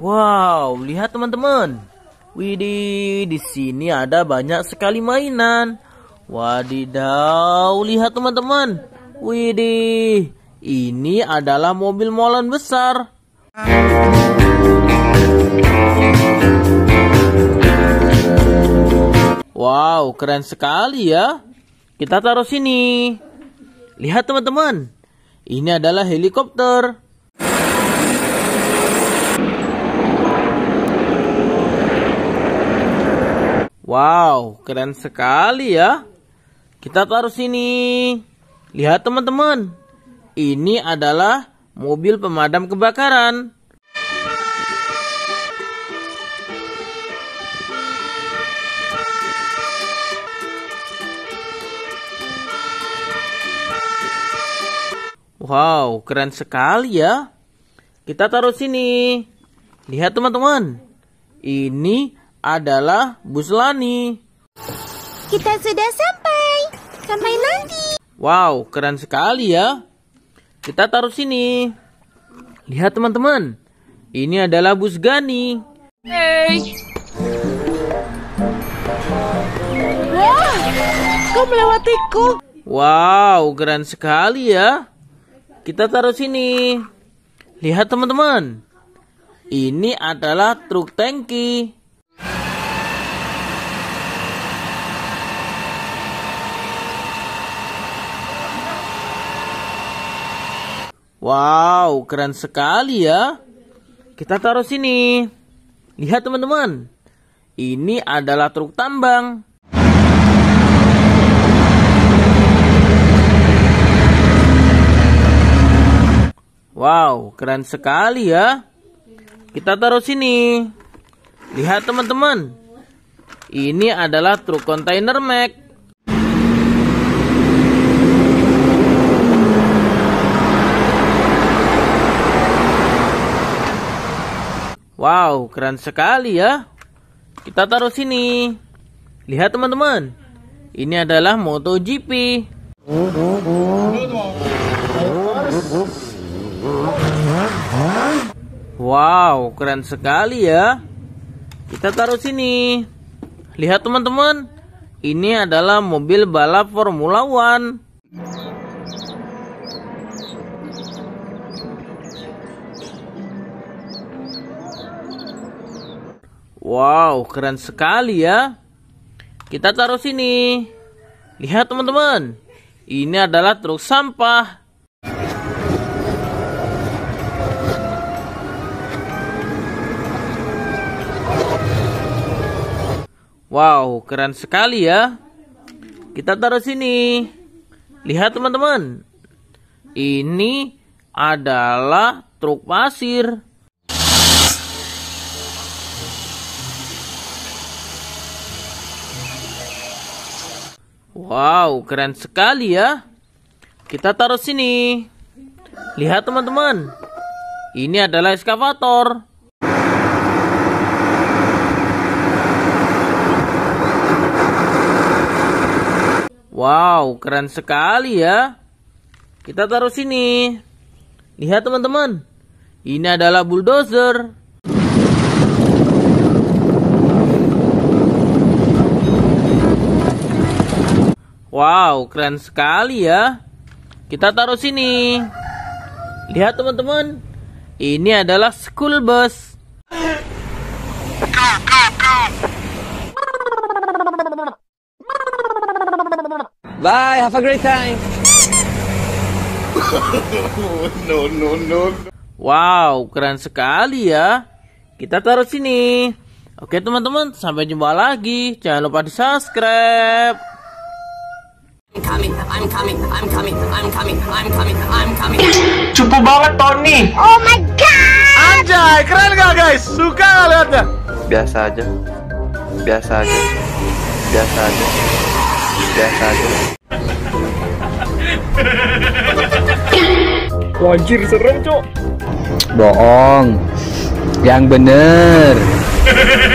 Wow, lihat teman-teman. Widih, di sini ada banyak sekali mainan. Wadidaw, lihat teman-teman. Widih, ini adalah mobil molen besar. Wow, keren sekali ya. Kita taruh sini. Lihat teman-teman. Ini adalah helikopter. Wow, keren sekali ya. Kita taruh sini. Lihat teman-teman. Ini adalah mobil pemadam kebakaran. Wow, keren sekali ya. Kita taruh sini. Lihat teman-teman. Ini adalah bus Lani. Kita sudah sampai. Sampai nanti. Wow, keren sekali ya. Kita taruh sini. Lihat teman-teman. Ini adalah bus Gani. Hey. Wah, kau melewatiku. Wow, keren sekali ya. Kita taruh sini. Lihat teman-teman. Ini adalah truk tangki. Wow, keren sekali ya. Kita taruh sini. Lihat teman-teman. Ini adalah truk tambang. Wow, keren sekali ya. Kita taruh sini. Lihat teman-teman. Ini adalah truk kontainer Mac. Wow, keren sekali ya. Kita taruh sini. Lihat teman-teman. Ini adalah MotoGP. Wow, keren sekali ya. Kita taruh sini. Lihat teman-teman. Ini adalah mobil balap Formula One. Wow, keren sekali ya. Kita taruh sini. Lihat teman-teman. Ini adalah truk sampah. Wow, keren sekali ya. Kita taruh sini. Lihat teman-teman. Ini adalah truk pasir. Wow, keren sekali ya. Kita taruh sini. Lihat teman-teman. Ini adalah eskavator. Wow, keren sekali ya. Kita taruh sini. Lihat teman-teman. Ini adalah bulldozer. Wow, keren sekali ya. Kita taruh sini. Lihat teman-teman. Ini adalah school bus. Bye, have a great time. No. Wow, keren sekali ya. Kita taruh sini. Oke teman-teman, sampai jumpa lagi. Jangan lupa di subscribe. I'm coming. Cupu banget Tony. Oh my god. Anjay, keren gak guys? Suka gak liatnya? Biasa aja. Wajir serem cok. Bohong. Yang bener.